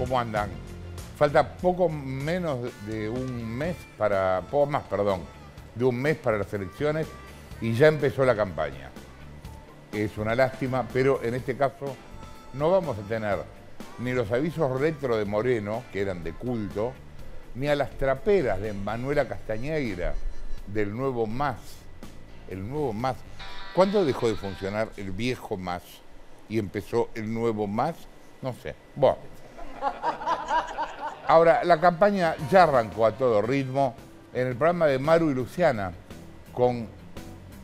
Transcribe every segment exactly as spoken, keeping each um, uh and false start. cómo andan. Falta poco menos de un mes para, poco más, perdón, de un mes para las elecciones y ya empezó la campaña. Es una lástima, pero en este caso no vamos a tener ni los avisos retro de Moreno, que eran de culto, ni a las traperas de Manuela Castañeira, del nuevo Más. El nuevo Más. ¿Cuándo dejó de funcionar el viejo Más y empezó el nuevo Más? No sé. Bueno. Ahora, la campaña ya arrancó a todo ritmo en el programa de Maru y Luciana con,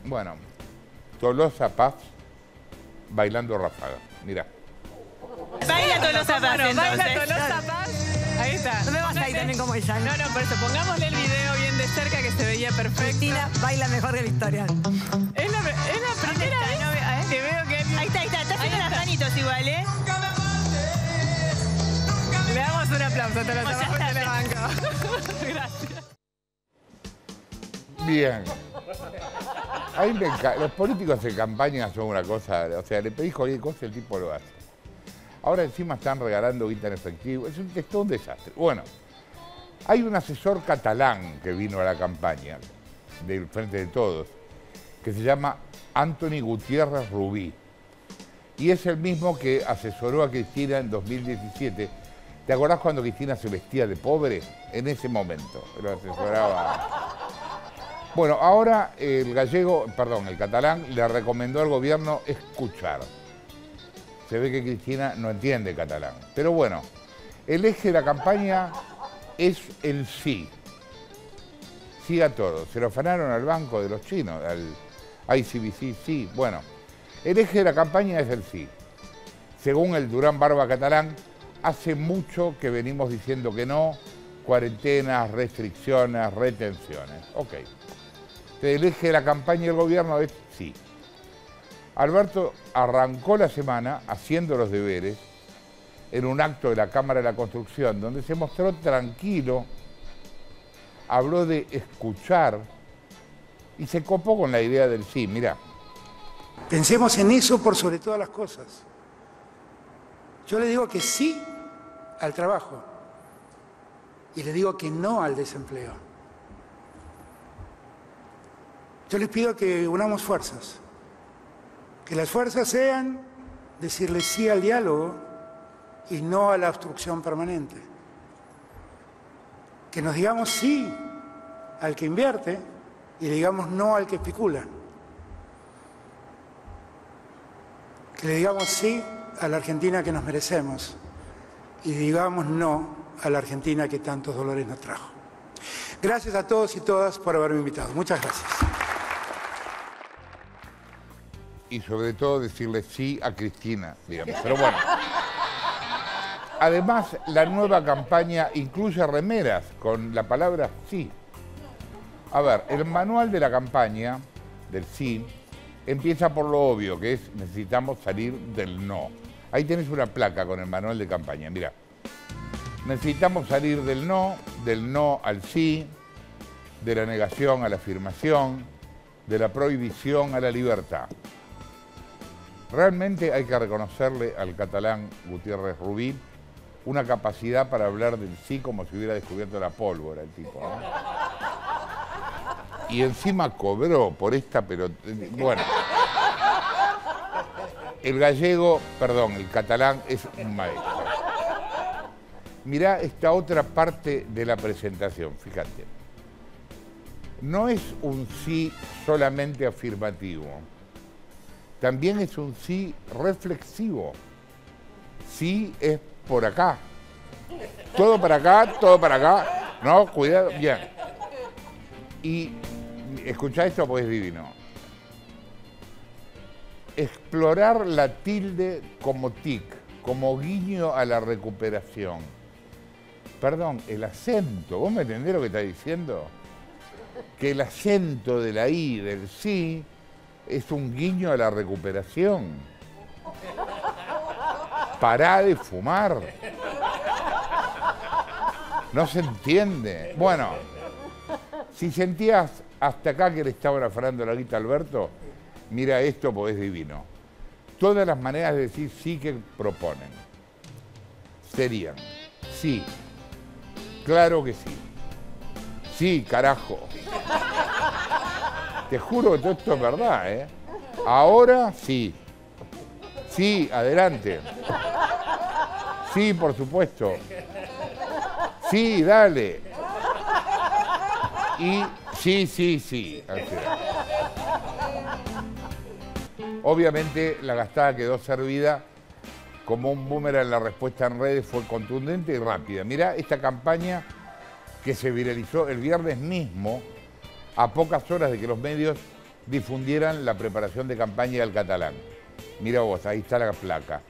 bueno, Tolosa Paz bailando ráfaga. Mirá. Baila Tolosa Paz, entonces. Baila Tolosa Paz. Ahí está. No me vas ahí también como ella, ¿no? No, no, por eso pongámosle el video bien de cerca que se veía perfecto. Cristina baila mejor que Victoria. Es la, es la primera vez no, eh? que veo que... Ahí está, ahí está. Está haciendo las manitos igual, ¿eh? Le damos un aplauso, te lo damos en el banco. Gracias. Bien. Ahí me encanta. Los políticos en campaña son una cosa... O sea, le pedís cualquier cosa y el tipo lo hace. Ahora encima están regalando guita en efectivo. Es un, es todo un desastre. Bueno, hay un asesor catalán que vino a la campaña del Frente de Todos, que se llama Antoni Gutiérrez Rubí. Y es el mismo que asesoró a Cristina en dos mil diecisiete. ¿Te acordás cuando Cristina se vestía de pobre? En ese momento lo asesoraba. Bueno, ahora el gallego, perdón, el catalán, le recomendó al gobierno escuchar. Se ve que Cristina no entiende catalán. Pero bueno, el eje de la campaña es el sí. Sí a todo. Se lo afanaron al banco de los chinos, al I C B C, sí. Bueno, el eje de la campaña es el sí. Según el Durán Barba catalán, hace mucho que venimos diciendo que no. Cuarentenas, restricciones, retenciones. Ok. El eje de la campaña y el gobierno es sí. Alberto arrancó la semana haciendo los deberes en un acto de la Cámara de la Construcción, donde se mostró tranquilo, habló de escuchar y se copó con la idea del sí, mirá. Pensemos en eso por sobre todas las cosas. Yo le digo que sí al trabajo y le digo que no al desempleo. Yo les pido que unamos fuerzas. Que las fuerzas sean decirle sí al diálogo y no a la obstrucción permanente. Que nos digamos sí al que invierte y digamos no al que especula. Que le digamos sí a la Argentina que nos merecemos y digamos no a la Argentina que tantos dolores nos trajo. Gracias a todos y todas por haberme invitado. Muchas gracias. Y sobre todo decirle sí a Cristina, digamos. Pero bueno. Además, la nueva campaña incluye remeras con la palabra sí. A ver, el manual de la campaña, del sí, empieza por lo obvio, que es necesitamos salir del no. Ahí tenés una placa con el manual de campaña, mirá. Necesitamos salir del no, del no al sí, de la negación a la afirmación, de la prohibición a la libertad. Realmente hay que reconocerle al catalán Gutiérrez Rubí una capacidad para hablar del sí como si hubiera descubierto la pólvora el tipo, ¿no? Y encima cobró por esta pelota. Bueno. El gallego, perdón, el catalán es un maestro. Mirá esta otra parte de la presentación, fíjate. No es un sí solamente afirmativo. También es un sí reflexivo. Sí es por acá. Todo para acá, todo para acá. No, cuidado, bien. Y escuchá esto porque es divino. Explorar la tilde como tic, como guiño a la recuperación. Perdón, el acento. ¿Vos me entendés lo que está diciendo? Que el acento de la I, del sí... es un guiño a la recuperación. Pará de fumar. No se entiende. Bueno, si sentías hasta acá que le estaba afanando la guita a Alberto, mira esto porque es divino. Todas las maneras de decir sí que proponen serían Sí, claro que sí. Sí, carajo. Te juro que todo esto es verdad, ¿eh? Ahora sí. Sí, adelante. Sí, por supuesto. Sí, dale. Y sí, sí, sí. Obviamente la gastada quedó servida como un boomerang. La respuesta en redes fue contundente y rápida. Mirá esta campaña que se viralizó el viernes mismo, a pocas horas de que los medios difundieran la preparación de campaña del catalán. Mirá vos, ahí está la placa.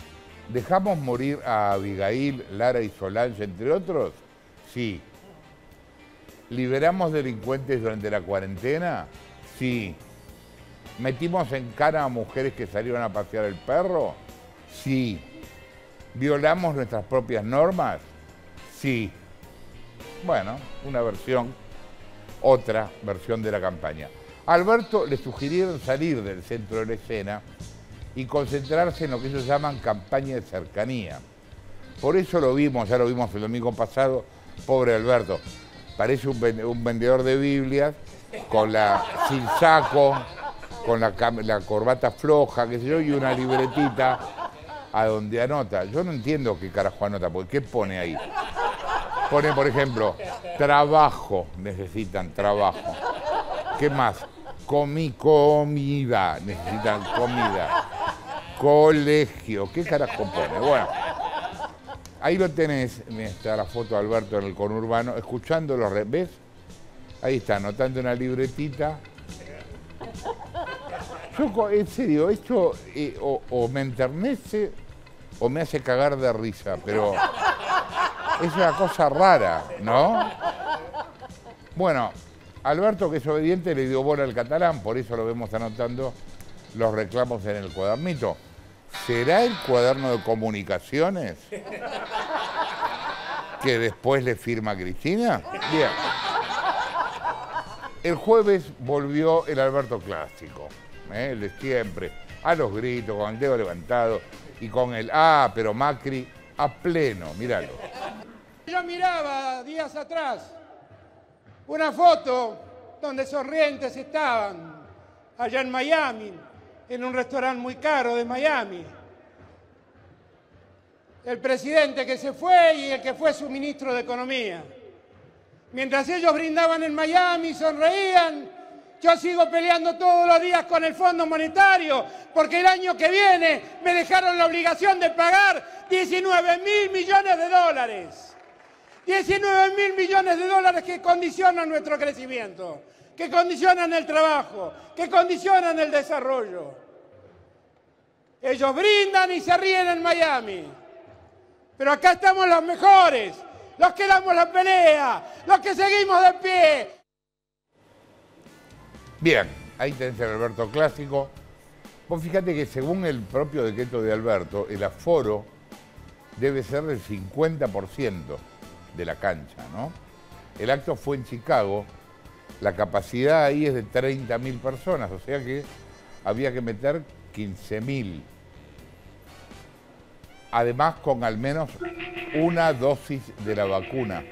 ¿Dejamos morir a Abigail, Lara y Solange, entre otros? Sí. ¿Liberamos delincuentes durante la cuarentena? Sí. ¿Metimos en cara a mujeres que salieron a pasear el perro? Sí. ¿Violamos nuestras propias normas? Sí. Bueno, una versión, otra versión de la campaña. A Alberto le sugirieron salir del centro de la escena y concentrarse en lo que ellos llaman campaña de cercanía. Por eso lo vimos, ya lo vimos el domingo pasado, pobre Alberto. Parece un vendedor de Biblias, con la, sin saco, con la, la corbata floja, qué sé yo, y una libretita a donde anota. Yo no entiendo qué carajo anota, porque ¿qué pone ahí? Pone, por ejemplo, trabajo, necesitan trabajo. ¿Qué más? Comi, comida, necesitan comida. Colegio, ¿qué carajo pone? Bueno, ahí lo tenés, está la foto de Alberto en el conurbano, escuchándolo, ¿ves? Ahí está, anotando una libretita. Yo, en serio, esto eh, o, o me enternece o me hace cagar de risa, pero es una cosa rara, ¿no? Bueno, Alberto, que es obediente, le dio bola al catalán, por eso lo vemos anotando los reclamos en el cuadernito. ¿Será el cuaderno de comunicaciones que después le firma Cristina? Bien. El jueves volvió el Alberto clásico, ¿eh? El de siempre, a los gritos, con el dedo levantado y con el ah, pero Macri a pleno, míralo. Yo miraba días atrás una foto donde sonrientes estaban allá en Miami, en un restaurante muy caro de Miami. El presidente que se fue y el que fue su ministro de Economía. Mientras ellos brindaban en Miami, sonreían, yo sigo peleando todos los días con el Fondo Monetario, porque el año que viene me dejaron la obligación de pagar diecinueve mil millones de dólares. diecinueve mil millones de dólares que condicionan nuestro crecimiento, que condicionan el trabajo, que condicionan el desarrollo. Ellos brindan y se ríen en Miami. Pero acá estamos los mejores, los que damos la pelea, los que seguimos de pie. Bien, ahí tenés el Alberto clásico. Vos fíjate que según el propio decreto de Alberto, el aforo debe ser del cincuenta por ciento de la cancha, ¿no? El acto fue en Chicago. La capacidad ahí es de treinta mil personas, o sea que había que meter quince mil. Además, con al menos una dosis de la vacuna.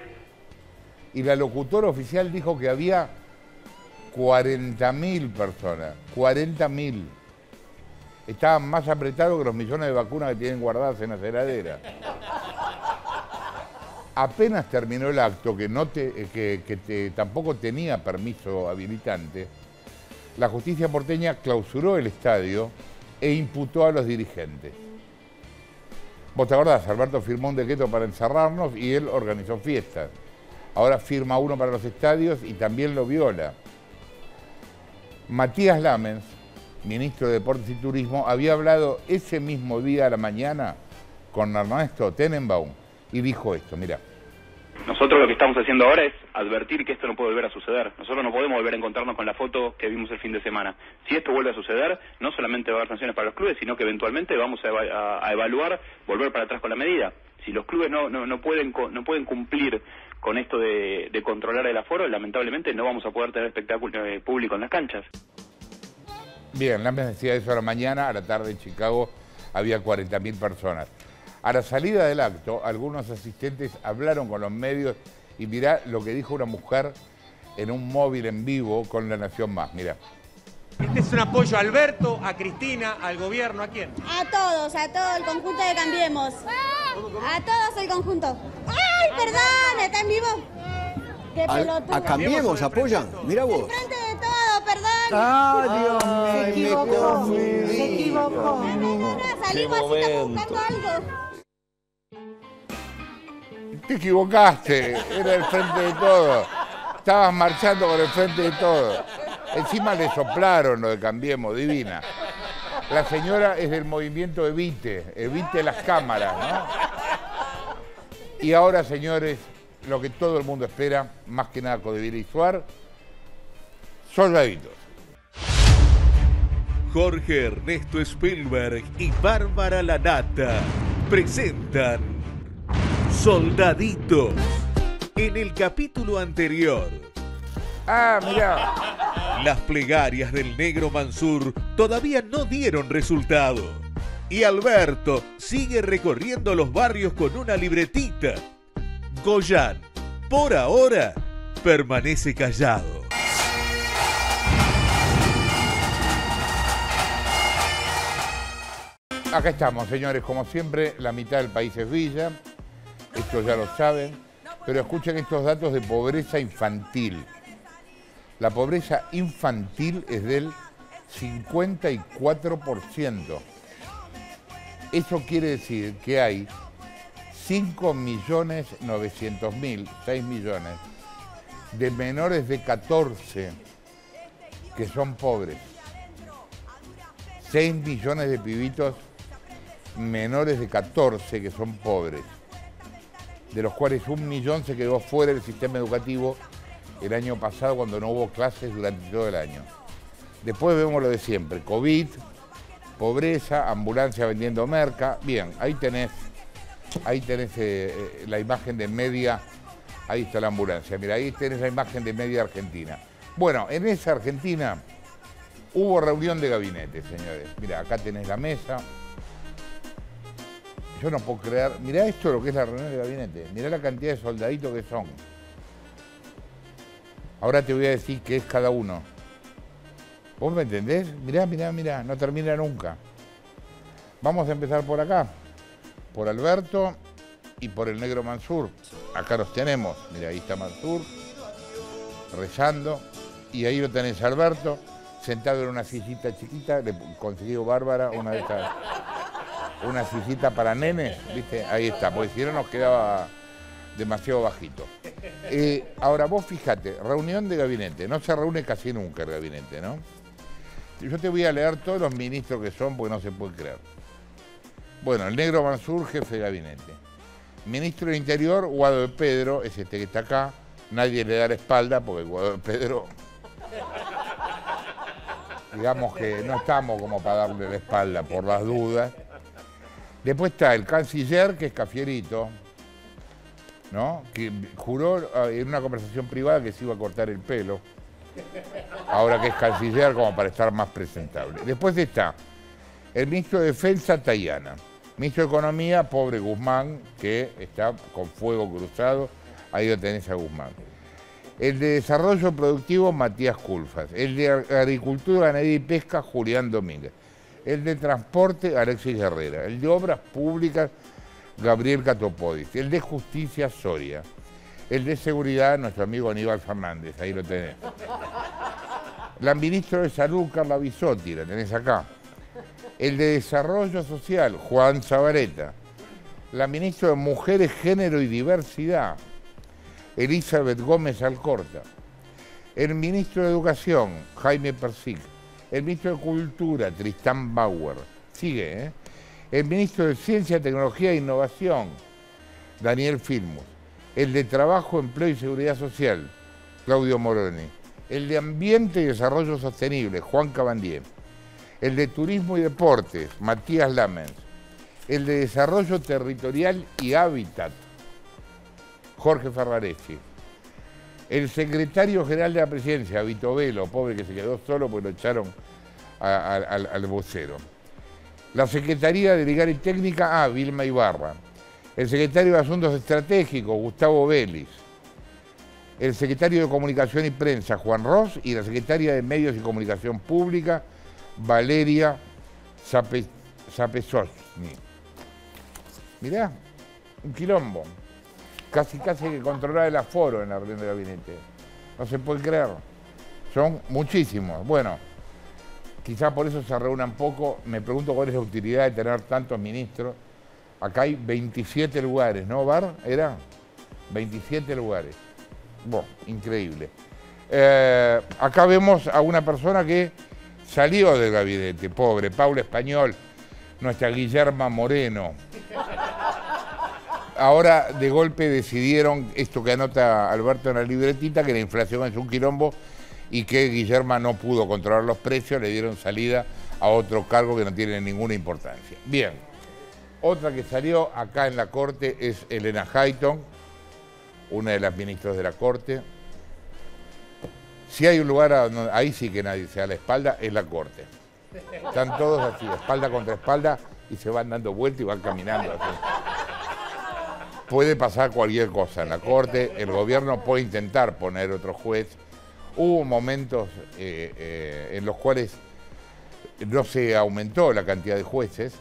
Y la locutora oficial dijo que había cuarenta mil personas, cuarenta mil. Estaban más apretados que los millones de vacunas que tienen guardadas en la heladera. Apenas terminó el acto, que, no te, que, que te, tampoco tenía permiso habilitante, la justicia porteña clausuró el estadio e imputó a los dirigentes. Vos te acordás, Alberto firmó un decreto para encerrarnos y él organizó fiestas. Ahora firma uno para los estadios y también lo viola. Matías Lammens, ministro de Deportes y Turismo, había hablado ese mismo día a la mañana con Ernesto Tenenbaum. Y dijo esto, mira. Nosotros lo que estamos haciendo ahora es advertir que esto no puede volver a suceder. Nosotros no podemos volver a encontrarnos con la foto que vimos el fin de semana. Si esto vuelve a suceder, no solamente va a haber sanciones para los clubes, sino que eventualmente vamos a, eva a evaluar volver para atrás con la medida. Si los clubes no, no, no, pueden, no pueden cumplir con esto de, de controlar el aforo, lamentablemente no vamos a poder tener espectáculo eh, público en las canchas. Bien, Lammens decía eso a la mañana, a la tarde en Chicago había cuarenta mil personas. A la salida del acto, algunos asistentes hablaron con los medios y mirá lo que dijo una mujer en un móvil en vivo con La Nación Más, mirá. Este es un apoyo a Alberto, a Cristina, al gobierno, ¿a quién? A todos, a todo el conjunto de Cambiemos. ¿Cómo, cómo? A todos el conjunto. ¡Ay, perdón! ¿Está en vivo? ¡Qué pelotudo! A Cambiemos apoyan, mirá vos. El Frente de Todos, perdón. ¡Ah, Dios mío! Se equivocó, se equivocó. Salimos así como buscando algo. Te equivocaste, era el Frente de Todos. Estabas marchando con el Frente de Todos. Encima le soplaron lo de Cambiemos, divina. La señora es del movimiento Evite, Evite las cámaras, ¿no? Y ahora, señores, lo que todo el mundo espera, más que nada Codivisuar, soldaditos. Jorge Ernesto Spielberg y Bárbara Lanata presentan Soldaditos. En el capítulo anterior. Ah, mirá. Las plegarias del negro Mansur todavía no dieron resultado. Y Alberto sigue recorriendo los barrios con una libretita. Goyán, por ahora, permanece callado. Acá estamos, señores. Como siempre, la mitad del país es villa. Esto ya lo saben, pero escuchen estos datos de pobreza infantil. La pobreza infantil es del cincuenta y cuatro por ciento. Eso quiere decir que hay cinco millones novecientos mil, seis millones, de menores de catorce que son pobres. seis millones de pibitos menores de catorce que son pobres, de los cuales un millón se quedó fuera del sistema educativo el año pasado cuando no hubo clases durante todo el año. Después vemos lo de siempre, COVID, pobreza, ambulancia vendiendo merca. Bien, ahí tenés, ahí tenés eh, la imagen de media, ahí está la ambulancia, mira, ahí tenés la imagen de media Argentina. Bueno, en esa Argentina hubo reunión de gabinete, señores. Mira, acá tenés la mesa. Yo no puedo creer, mirá esto lo que es la reunión de gabinete, mirá la cantidad de soldaditos que son. Ahora te voy a decir qué es cada uno. ¿Vos me entendés? Mirá, mirá, mirá, no termina nunca. Vamos a empezar por acá, por Alberto y por el negro Mansur. Acá los tenemos, mirá, ahí está Mansur, rezando, y ahí lo tenés a Alberto, sentado en una sillita chiquita, le consiguió Bárbara una de estas... una sillita para nenes, ¿viste? Ahí está, porque si no nos quedaba demasiado bajito. Eh, ahora vos fíjate, reunión de gabinete, no se reúne casi nunca el gabinete, ¿no? Yo te voy a leer todos los ministros que son porque no se puede creer. Bueno, el negro Mansur, jefe de gabinete. Ministro del Interior, Eduardo de Pedro, es este que está acá, nadie le da la espalda porque Eduardo de Pedro... digamos que no estamos como para darle la espalda por las dudas. Después está el canciller, que es Cafierito, ¿no? Que juró en una conversación privada que se iba a cortar el pelo. Ahora que es canciller, como para estar más presentable. Después está el ministro de Defensa, Tayana. Ministro de Economía, pobre Guzmán, que está con fuego cruzado. Ahí lo tenés a Guzmán. El de Desarrollo Productivo, Matías Culfas. El de Agricultura, Ganadería y Pesca, Julián Domínguez. El de Transporte, Alexis Herrera. El de Obras Públicas, Gabriel Catopodis. El de Justicia, Soria. El de Seguridad, nuestro amigo Aníbal Fernández. Ahí lo tenés. La ministra de Salud, Carla Bisotti, la tenés acá. El de Desarrollo Social, Juan Zabareta. La ministra de Mujeres, Género y Diversidad, Elizabeth Gómez Alcorta. El ministro de Educación, Jaime Persic. El ministro de Cultura, Tristán Bauer. Sigue, ¿eh? El ministro de Ciencia, Tecnología e Innovación, Daniel Filmus. El de Trabajo, Empleo y Seguridad Social, Claudio Moroni. El de Ambiente y Desarrollo Sostenible, Juan Cabandier. El de Turismo y Deportes, Matías Lammens. El de Desarrollo Territorial y Hábitat, Jorge Ferraresi. El secretario general de la presidencia, Vito Velo, pobre que se quedó solo porque lo echaron a, a, al, al vocero. La Secretaría delegada y técnica a Vilma Ibarra. El secretario de Asuntos Estratégicos, Gustavo Vélez. El secretario de Comunicación y Prensa, Juan Ross. Y la secretaria de Medios y Comunicación Pública, Valeria Zapesosni. Mirá, un quilombo. Casi casi hay que controlar el aforo en la reunión de gabinete. No se puede creer. Son muchísimos. Bueno, quizás por eso se reúnan poco. Me pregunto cuál es la utilidad de tener tantos ministros. Acá hay veintisiete lugares, ¿no, Bar? Era veintisiete lugares. Bueno, increíble. Eh, acá vemos a una persona que salió del gabinete, pobre, Paula Español, nuestra Guillerma Moreno. Ahora de golpe decidieron, esto que anota Alberto en la libretita, que la inflación es un quilombo y que Guillerma no pudo controlar los precios, le dieron salida a otro cargo que no tiene ninguna importancia. Bien, otra que salió acá en la Corte es Elena Highton, una de las ministras de la Corte. Si hay un lugar donde ahí sí que nadie se da la espalda, es la Corte. Están todos así, espalda contra espalda, y se van dando vueltas y van caminando así. Puede pasar cualquier cosa en la Corte, el gobierno puede intentar poner otro juez. Hubo momentos eh, eh, en los cuales no se aumentó la cantidad de jueces,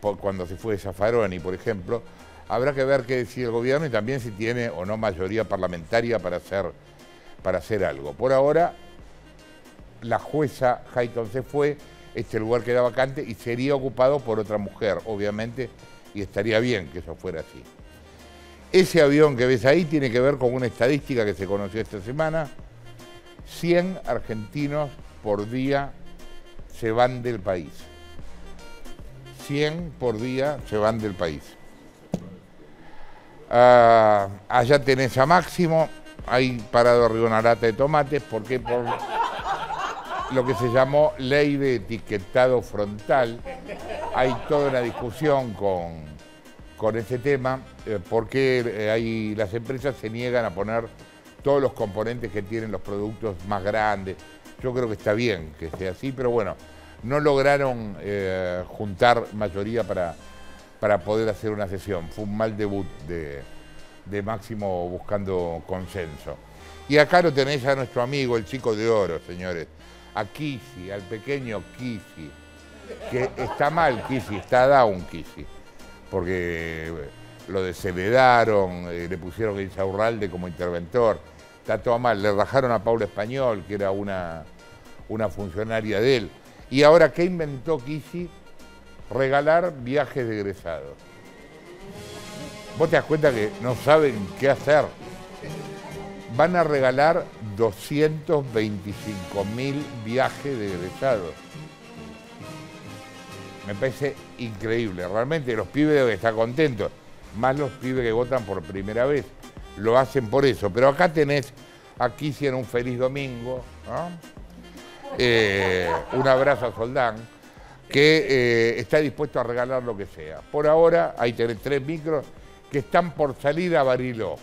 por cuando se fue Zaffaroni, por ejemplo. Habrá que ver qué decide el gobierno y también si tiene o no mayoría parlamentaria para hacer, para hacer algo. Por ahora, la jueza Highton se fue, este lugar queda vacante y sería ocupado por otra mujer, obviamente, y estaría bien que eso fuera así. Ese avión que ves ahí tiene que ver con una estadística que se conoció esta semana. cien argentinos por día se van del país. cien por día se van del país. Ah, allá tenés a Máximo, ahí parado arriba una lata de tomates, porque por lo que se llamó ley de etiquetado frontal. Hay toda una discusión con, con ese tema, eh, porque eh, hay, las empresas se niegan a poner todos los componentes que tienen los productos más grandes. Yo creo que está bien que sea así, pero bueno, no lograron eh, juntar mayoría para, para poder hacer una sesión. Fue un mal debut de, de Máximo buscando consenso. Y acá lo tenés a nuestro amigo, el chico de oro, señores. A Kisi, al pequeño Kisi. Que está mal Kisi, está down Kisi. Porque lo desheredaron, le pusieron a Insaurralde como interventor. Está todo mal, le rajaron a Paula Español, que era una, una funcionaria de él. Y ahora, ¿qué inventó Kisi? Regalar viajes de egresados. Vos te das cuenta que no saben qué hacer. Van a regalar doscientos veinticinco mil viajes de egresados. Me parece increíble, realmente los pibes deben estar contentos, más los pibes que votan por primera vez, lo hacen por eso. Pero acá tenés a Kisi en un feliz domingo, ¿no? eh, un abrazo a Soldán, que eh, está dispuesto a regalar lo que sea. Por ahora, ahí tenés tres micros que están por salir a Bariló.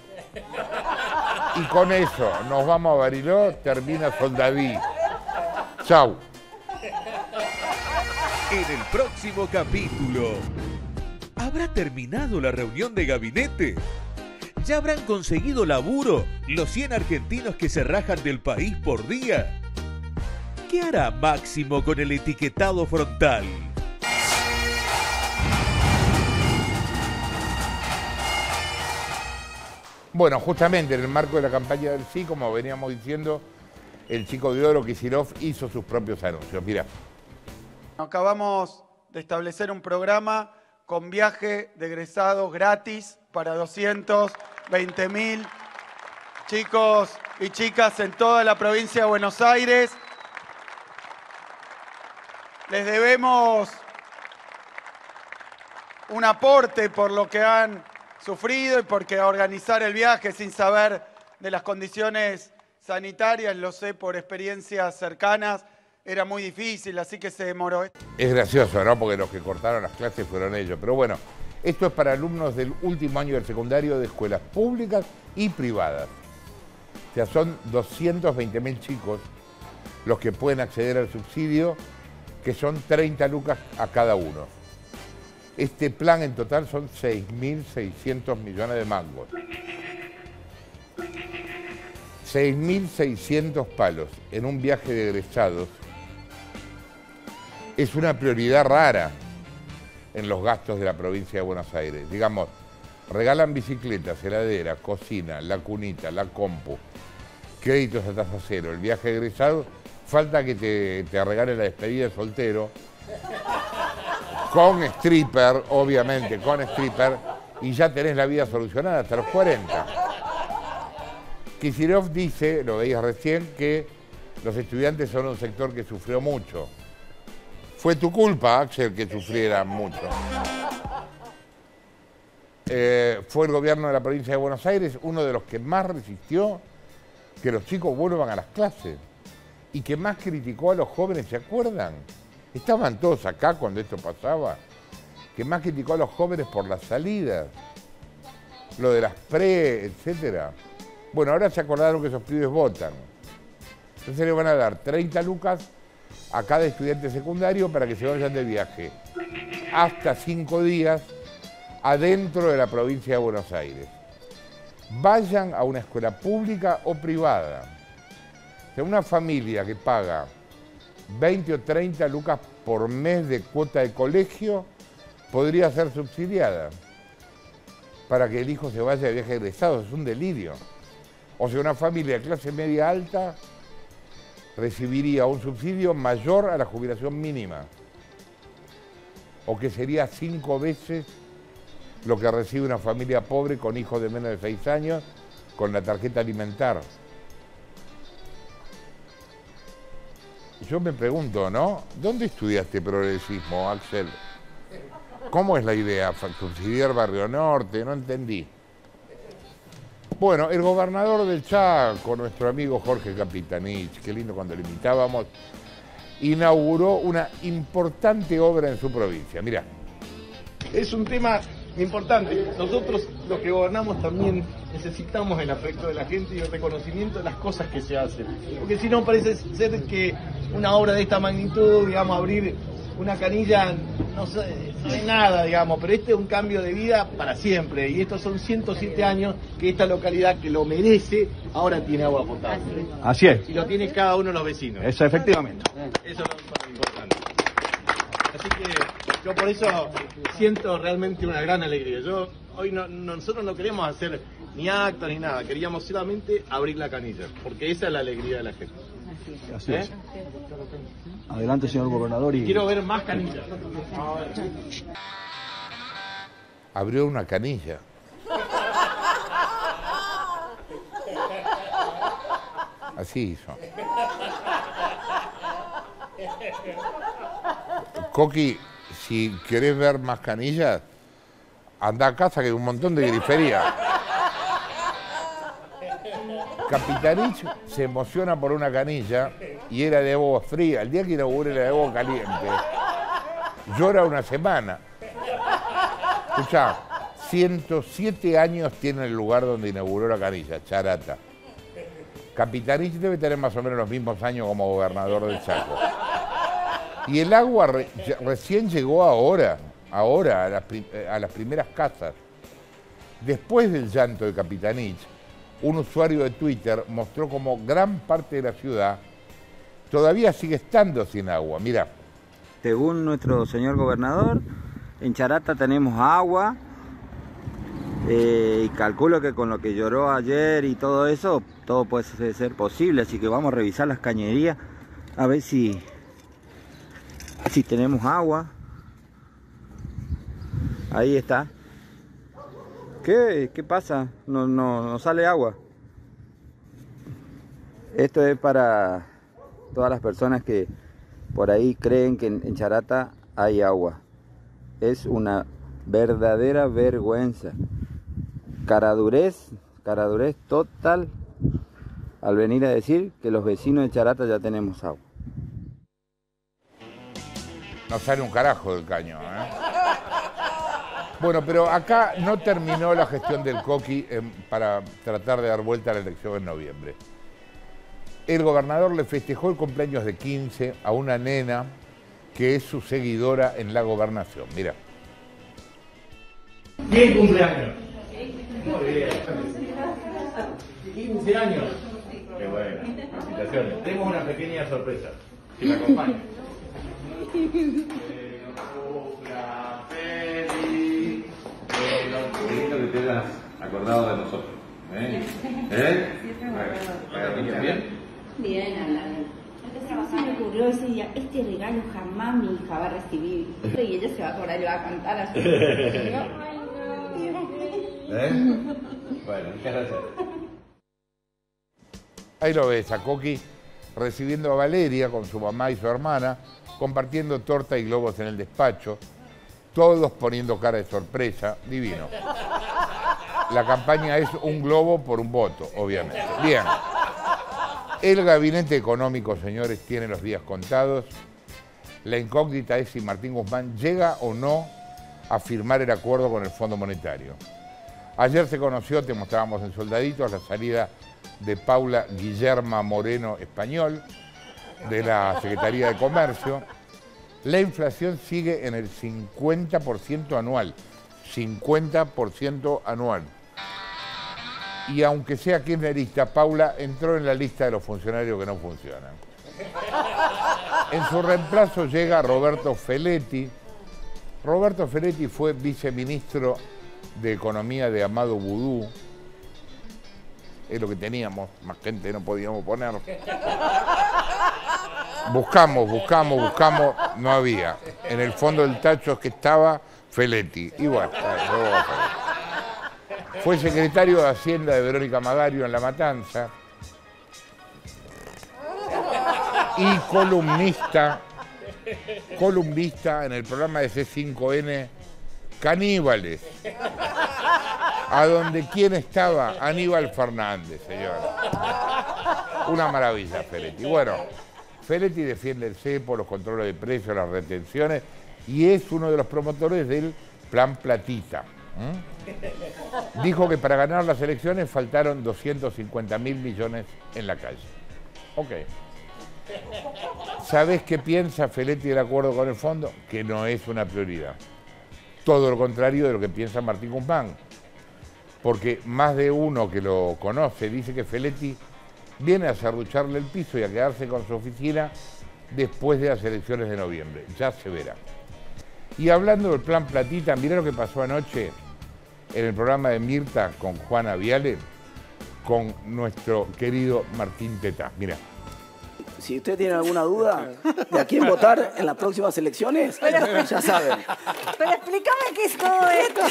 Y con eso, nos vamos a Bariló, termina Soldaví. Chau. En el próximo capítulo, ¿habrá terminado la reunión de gabinete? ¿Ya habrán conseguido laburo los cien argentinos que se rajan del país por día? ¿Qué hará Máximo con el etiquetado frontal? Bueno, justamente en el marco de la campaña del sí, como veníamos diciendo, el chico de oro Kicillof hizo sus propios anuncios. Mirá. Acabamos de establecer un programa con viaje de egresados gratis para doscientos veinte mil chicos y chicas en toda la provincia de Buenos Aires. Les debemos un aporte por lo que han sufrido y porque organizar el viaje sin saber de las condiciones sanitarias, lo sé por experiencias cercanas, era muy difícil, así que se demoró. Es gracioso, ¿no? Porque los que cortaron las clases fueron ellos. Pero bueno, esto es para alumnos del último año del secundario de escuelas públicas y privadas. O sea, son doscientos veinte mil chicos los que pueden acceder al subsidio que son treinta lucas a cada uno. Este plan en total son seis mil seiscientos millones de mangos. seis mil seiscientos palos en un viaje de egresados es una prioridad rara en los gastos de la provincia de Buenos Aires. Digamos, regalan bicicletas, heladera, cocina, la cunita, la compu, créditos a tasa cero, el viaje de egresado, falta que te, te regale la despedida de soltero, con stripper, obviamente, con stripper, y ya tenés la vida solucionada hasta los cuarenta. Kicillof dice, lo veías recién, que los estudiantes son un sector que sufrió mucho. Fue tu culpa, Axel, que sufrieran mucho. Eh, fue el gobierno de la provincia de Buenos Aires uno de los que más resistió que los chicos vuelvan a las clases y que más criticó a los jóvenes, ¿se acuerdan? Estaban todos acá cuando esto pasaba, que más criticó a los jóvenes por las salidas, lo de las pre, etcétera. Bueno, ahora se acordaron que esos pibes votan. Entonces le van a dar treinta lucas a cada estudiante secundario para que se vayan de viaje hasta cinco días adentro de la provincia de Buenos Aires. Vayan a una escuela pública o privada. O sea, una familia que paga veinte o treinta lucas por mes de cuota de colegio podría ser subsidiada para que el hijo se vaya de viaje egresado. Es un delirio. O sea, una familia de clase media alta recibiría un subsidio mayor a la jubilación mínima, o que sería cinco veces lo que recibe una familia pobre con hijos de menos de seis años con la tarjeta alimentar. Yo me pregunto, ¿no? ¿Dónde estudiaste progresismo, Axel? ¿Cómo es la idea? ¿Subsidiar Barrio Norte? No entendí. Bueno, el gobernador del Chaco, nuestro amigo Jorge Capitanich, qué lindo cuando lo invitábamos, inauguró una importante obra en su provincia. Mirá. Es un tema importante. Nosotros, los que gobernamos, también necesitamos el afecto de la gente y el reconocimiento de las cosas que se hacen. Porque si no, parece ser que una obra de esta magnitud, digamos, abrir una canilla, no sé, no hay nada, digamos, pero este es un cambio de vida para siempre. Y estos son ciento siete años que esta localidad, que lo merece, ahora tiene agua potable. Así es. Y lo tiene cada uno de los vecinos. Eso, efectivamente. Eso es lo importante. Así que yo por eso siento realmente una gran alegría. Yo hoy no, nosotros no queríamos hacer ni actos ni nada, queríamos solamente abrir la canilla, porque esa es la alegría de la gente. Así es. ¿Eh? Adelante, señor gobernador. Y quiero ver más canillas. Abrió una canilla. Así hizo. Coqui, si querés ver más canillas, anda a casa que hay un montón de grifería. Capitanich se emociona por una canilla y era de agua fría. El día que inaugure era de agua caliente. Llora una semana. Escuchá, ciento siete años tiene el lugar donde inauguró la canilla, Charata. Capitanich debe tener más o menos los mismos años como gobernador del Chaco. Y el agua re, recién llegó ahora, ahora a las, a las primeras casas. Después del llanto de Capitanich, un usuario de Twitter mostró cómo gran parte de la ciudad todavía sigue estando sin agua. Mirá. Según nuestro señor gobernador, en Charata tenemos agua. Eh, y calculo que con lo que lloró ayer y todo eso, todo puede ser posible. Así que vamos a revisar las cañerías a ver si... si tenemos agua. Ahí está. ¿Qué? ¿Qué pasa? No, no, no sale agua. Esto es para todas las personas que por ahí creen que en Charata hay agua. Es una verdadera vergüenza. Caradurez, caradurez total al venir a decir que los vecinos de Charata ya tenemos agua. No sale un carajo del caño, ¿eh? Bueno, pero acá no terminó la gestión del Coqui eh, para tratar de dar vuelta a la elección en noviembre. El gobernador le festejó el cumpleaños de quince a una nena que es su seguidora en la gobernación. Mira. ¡Feliz cumpleaños! Muy bien. ¡Feliz cumpleaños! ¡Qué buena! Felicitaciones. Tenemos una pequeña sorpresa. Que la acompañe. Que te hayas acordado de nosotros. ¿Eh? ¿Eh? ¿Bien? Bien, bien. Antes trabajaba, me ocurrió ese día, este regalo jamás mi hija va a recibir. Y ella se va a acordar y va a cantar así. ¿Eh? Bueno, muchas gracias. Ahí lo ves, a Coqui recibiendo a Valeria con su mamá y su hermana, compartiendo torta y globos en el despacho, todos poniendo cara de sorpresa, divino. La campaña es un globo por un voto, obviamente. Bien. El gabinete económico, señores, tiene los días contados. La incógnita es si Martín Guzmán llega o no a firmar el acuerdo con el Fondo Monetario. Ayer se conoció, te mostrábamos en Soldaditos, la salida de Paula Guillerma Moreno Español de la Secretaría de Comercio. La inflación sigue en el cincuenta por ciento anual. cincuenta por ciento anual. Y aunque sea kirchnerista, Paula entró en la lista de los funcionarios que no funcionan. En su reemplazo llega Roberto Feletti. Roberto Feletti fue viceministro de Economía de Amado Boudou. Es lo que teníamos, más gente no podíamos poner. Buscamos, buscamos, buscamos, no había. En el fondo del tacho es que estaba Feletti. Y bueno, fue secretario de Hacienda de Verónica Magario en La Matanza y columnista, columnista en el programa de C cinco N Caníbales, a donde quién estaba, Aníbal Fernández, señor. Una maravilla, Feletti. Bueno, Feletti defiende el cepo, los controles de precios, las retenciones, y es uno de los promotores del Plan Platita. ¿Mm? Dijo que para ganar las elecciones faltaron doscientos cincuenta mil millones en la calle. Ok. ¿Sabés qué piensa Feletti del acuerdo con el fondo? Que no es una prioridad. Todo lo contrario de lo que piensa Martín Guzmán. Porque más de uno que lo conoce dice que Feletti viene a serrucharle el piso y a quedarse con su oficina después de las elecciones de noviembre. Ya se verá. Y hablando del Plan Platita, mirá lo que pasó anoche en el programa de Mirta con Juana Viale, con nuestro querido Martín Tetaz. Mirá. Si usted tiene alguna duda de a quién votar en las próximas elecciones, pero, ya saben. Pero explícame qué es todo esto.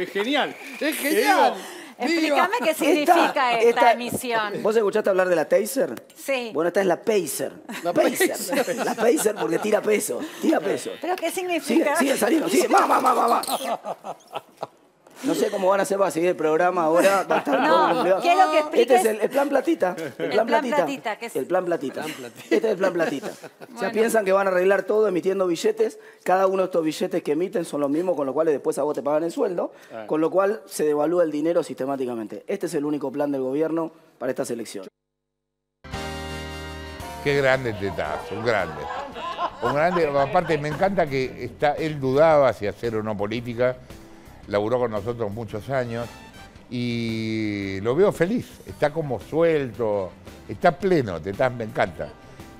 Es genial, es genial. Explícame qué significa esta, esta emisión. ¿Vos escuchaste hablar de la Taser? Sí. Bueno, esta es la Pacer. La Pacer. Pacer. La Pacer porque tira peso. Tira peso. ¿Pero qué significa? Sigue, sigue saliendo, sigue. Va, va, va, va, va. No sé cómo van a hacer para seguir el programa ahora. Va a estar no, quiero que expliques. Este es el, el Plan Platita. El Plan, el plan Platita. platita que es... El Plan Platita. Plan platita. Este es el Plan Platita. Bueno. O sea, piensan que van a arreglar todo emitiendo billetes. Cada uno de estos billetes que emiten son los mismos con los cuales después a vos te pagan el sueldo. Ah. Con lo cual se devalúa el dinero sistemáticamente. Este es el único plan del gobierno para esta selección. Qué grande Tetazo, un grande. Un grande. Aparte, me encanta que está, él dudaba si hacer o no política. Laburó con nosotros muchos años y lo veo feliz, está como suelto, está pleno, Tetaz, me encanta.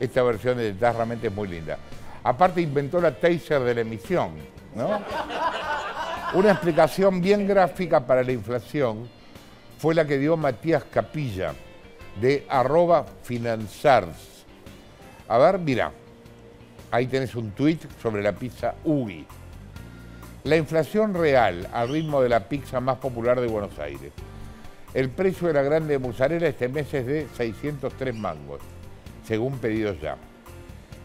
Esta versión de Tetaz realmente es muy linda. Aparte inventó la Taser de la emisión, ¿no? Una explicación bien gráfica para la inflación fue la que dio Matías Capilla de arroba Finanzars. A ver, mirá, ahí tenés un tuit sobre la pizza Ugi. La inflación real al ritmo de la pizza más popular de Buenos Aires. El precio de la grande mozzarella este mes es de seiscientos tres mangos, según pedidos ya.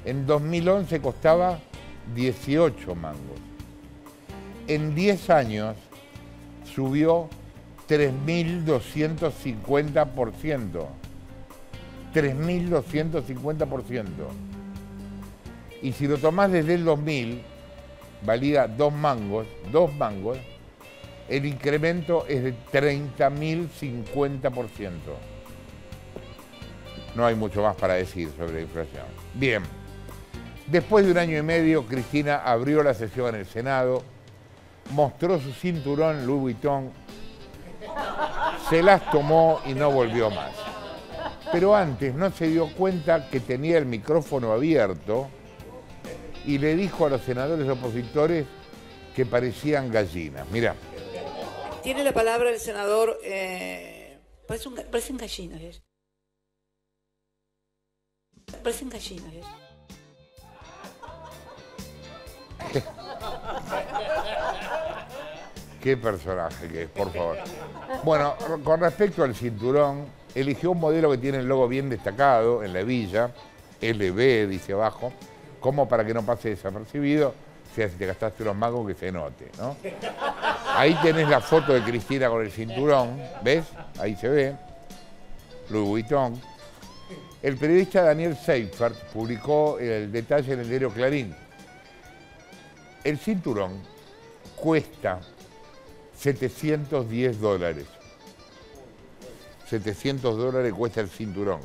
En dos mil once costaba dieciocho mangos. En diez años subió tres mil doscientos cincuenta por ciento. tres mil doscientos cincuenta por ciento. Y si lo tomás desde el dos mil... valía dos mangos, dos mangos, el incremento es de treinta mil cincuenta por ciento. No hay mucho más para decir sobre la inflación. Bien, Después de un año y medio, Cristina abrió la sesión en el Senado, mostró su cinturón Louis Vuitton, se las tomó y no volvió más. Pero antes no se dio cuenta que tenía el micrófono abierto y le dijo a los senadores opositores que parecían gallinas. Mirá. Tiene la palabra el senador... Eh, parece un, parecen gallinas. ¿eh? Parecen gallinas. ¿eh? Qué personaje que es, por favor. Bueno, con respecto al cinturón, eligió un modelo que tiene el logo bien destacado en la hebilla, L B, dice abajo, como para que no pase desapercibido. O sea, si te gastaste unos magos, que se note, ¿no? Ahí tenés la foto de Cristina con el cinturón, ¿ves? Ahí se ve, Louis Vuitton. El periodista Daniel Seifert publicó el detalle en el diario Clarín. El cinturón cuesta setecientos diez dólares. setecientos dólares cuesta el cinturón.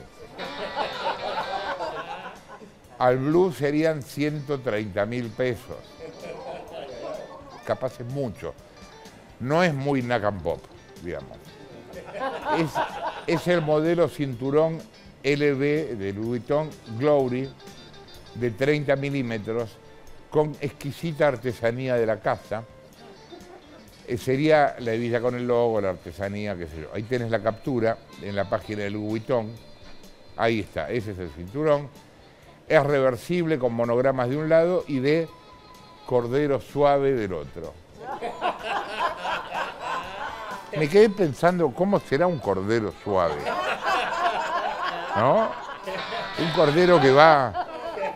Al blue serían ciento treinta mil pesos. Capaz es mucho. No es muy knock and pop, digamos. Es, es el modelo cinturón L B de Louis Vuitton Glory de treinta milímetros con exquisita artesanía de la casa. Eh, sería la hebilla con el logo, la artesanía, qué sé yo. Ahí tenés la captura en la página de Louis Vuitton. Ahí está, ese es el cinturón. Es reversible con monogramas de un lado y de cordero suave del otro. Me quedé pensando cómo será un cordero suave, ¿no? Un cordero que va,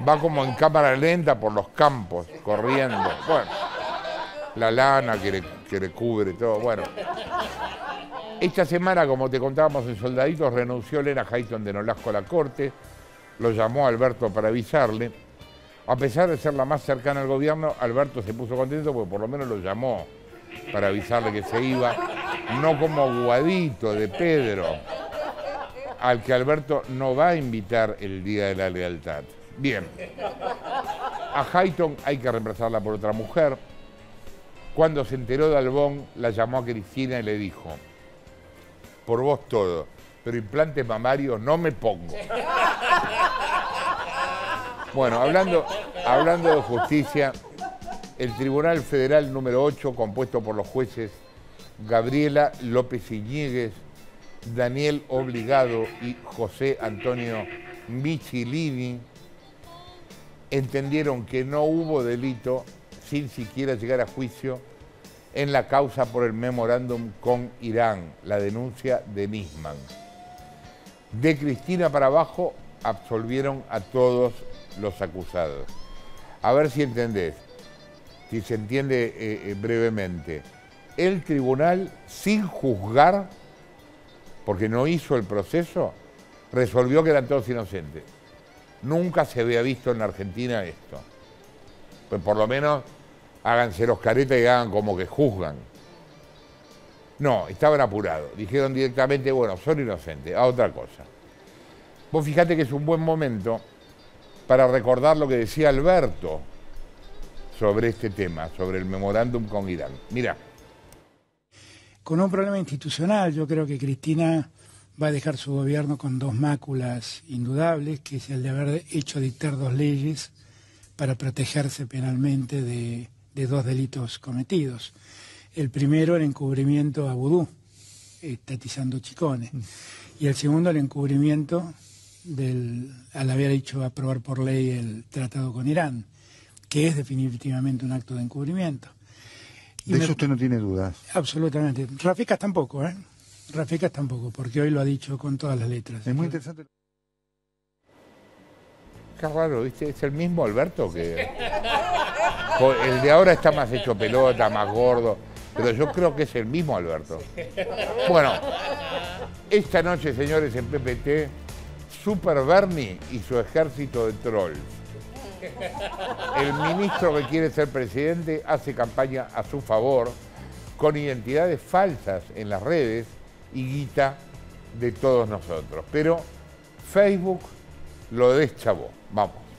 va como en cámara lenta por los campos, corriendo. Bueno, la lana que le, que le cubre todo, bueno. Esta semana, como te contábamos en Soldaditos, renunció Elena Highton de Nolasco a la Corte. Lo llamó Alberto para avisarle. A pesar de ser la más cercana al gobierno, Alberto se puso contento porque por lo menos lo llamó para avisarle que se iba. No como Guadito de Pedro, al que Alberto no va a invitar el Día de la Lealtad. Bien. A Highton hay que reemplazarla por otra mujer. Cuando se enteró de Albón, la llamó a Cristina y le dijo: por vos todo, pero implantes mamarios no me pongo. Bueno, hablando, hablando de justicia, el Tribunal Federal número ocho, compuesto por los jueces Gabriela López Iñiguez, Daniel Obligado y José Antonio Michelini, entendieron que no hubo delito sin siquiera llegar a juicio en la causa por el memorándum con Irán, la denuncia de Nisman. De Cristina para abajo absolvieron a todos los acusados. A ver si entendés, si se entiende eh, brevemente. El tribunal, sin juzgar, porque no hizo el proceso, resolvió que eran todos inocentes. Nunca se había visto en la Argentina esto. Pues por lo menos háganse los caretas y hagan como que juzgan. No, estaban apurados. Dijeron directamente, bueno, son inocentes, a otra cosa. Vos fijate que es un buen momento para recordar lo que decía Alberto sobre este tema, sobre el memorándum con Irán. Mirá. Con un problema institucional, yo creo que Cristina va a dejar su gobierno con dos máculas indudables, que es el de haber hecho dictar dos leyes para protegerse penalmente de, de dos delitos cometidos. El primero, el encubrimiento a Boudou, estatizando Chicones. Y el segundo, el encubrimiento del, al haber hecho aprobar por ley el tratado con Irán, que es definitivamente un acto de encubrimiento. Y de eso me, usted no tiene dudas. Absolutamente. Rafecas tampoco, ¿eh? Rafecas tampoco, porque hoy lo ha dicho con todas las letras. Es muy interesante. Qué raro, ¿viste? Es el mismo Alberto que... El de ahora está más hecho pelota, más gordo, pero yo creo que es el mismo Alberto. Bueno, esta noche, señores, en P P T, Super Bernie y su ejército de trolls. El ministro que quiere ser presidente hace campaña a su favor con identidades falsas en las redes y guita de todos nosotros. Pero Facebook lo deschavó. Vamos.